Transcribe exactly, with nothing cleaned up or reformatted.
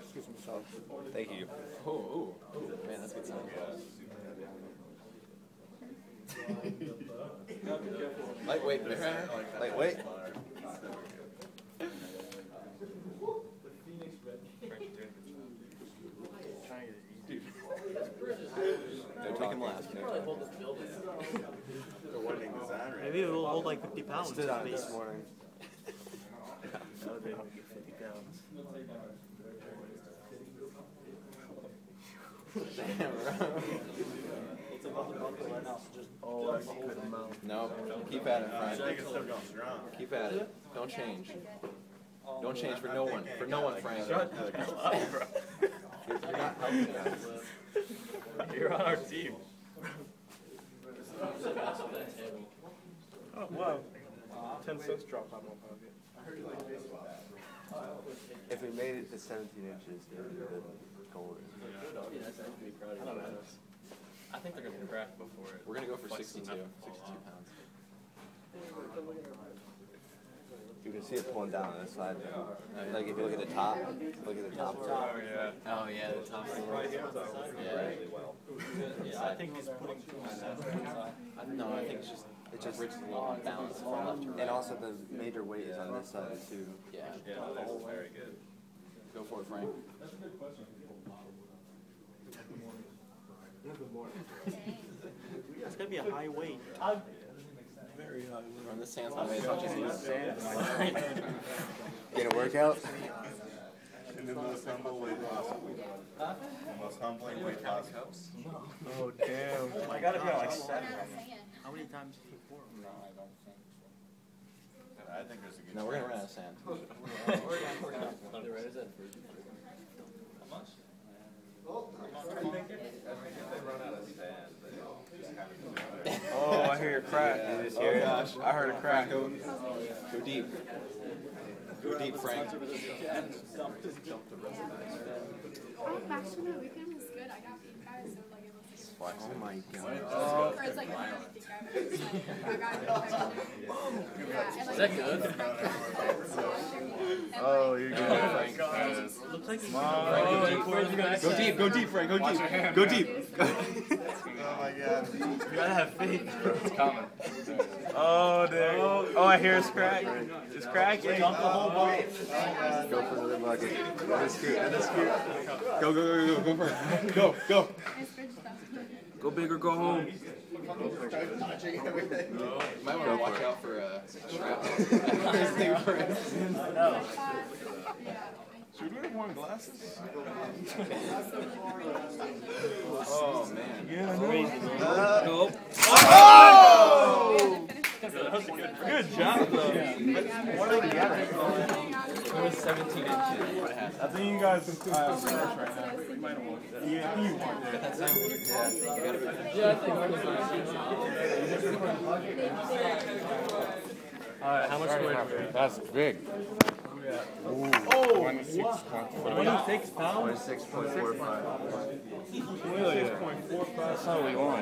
Excuse me, sir. Thank you. Oh, oh, oh, man, that's good sound. Lightweight, man. Lightweight. Don't make him laugh. Maybe we'll hold like fifty pounds. I stood on this morning. That would be able to get fifty pounds. Damn, bro. It's about to bump it right now, so just oh, keep it in mouth. No, keep at it, Frank. Keep at it. Don't change. Don't change for no one. For no one, Frank. Shut the hell up, bro. You're not helping us. You're on our team. Oh, wow. ten cents drop on my pocket. I heard you like baseball. If we made it to seventeen inches, it would have been golden. Yeah, that's actually pretty proud of you. I think they're going to crack before it. We're going to go for sixty-two pounds. You can see it pulling down on this side. Yeah. Like if you look at the top, look at the top. Oh yeah. Oh yeah, the top. Right here. Yeah. Yeah. I think he's putting too much on the side. No, I think it's just it's just rips a lot of balance from left to right. And also the major weight is on this side too. Yeah. Yeah, that's very good. Go for it, Frank. That's a good question. Good morning. It's gonna be a high weight. Very high. We're on the sand slide as much as you can. Get a workout? And the most humble way possible. Huh? The most humbling way possible. Oh, damn. I gotta be like seven. How many times did you pour? No, I don't think so. I think there's a good No, we're gonna run out of sand. We're gonna run out of sand. How much? Oh, I hear a crack. Yeah. This year. Oh gosh, I heard a crack. Go, go deep. Go deep, Frank. Actually, my weekend was good. I got eight guys, so like it was like. Oh my god. Or it's like I don't think I got eight. Is that good? Oh, you're good, Frank. Looks like it's go deep, go deep, Frank. Go deep. Go deep. Go deep. Oh my god. You gotta have faith. It's coming. Oh, there. Oh, I hear it's cracking. It's cracking. Dump the whole ball. Go for another bucket. That's cute. That's cute. Go, go, go, go, go, go for it. Go, go. Go big or go home. You might want to watch out for a strap. No. Should we have worn glasses? Oh, man. Yeah, no. Uh, nope. Oh! That was a good, good job, though. It was seventeen inches. I think you guys can clear out right now. You might have walked that. Yeah, you walked that. Yeah, I think all right, how much weight? That's big. Yeah. Ooh. Oh, twenty-six point four five. twenty-six point four five. That's how we want.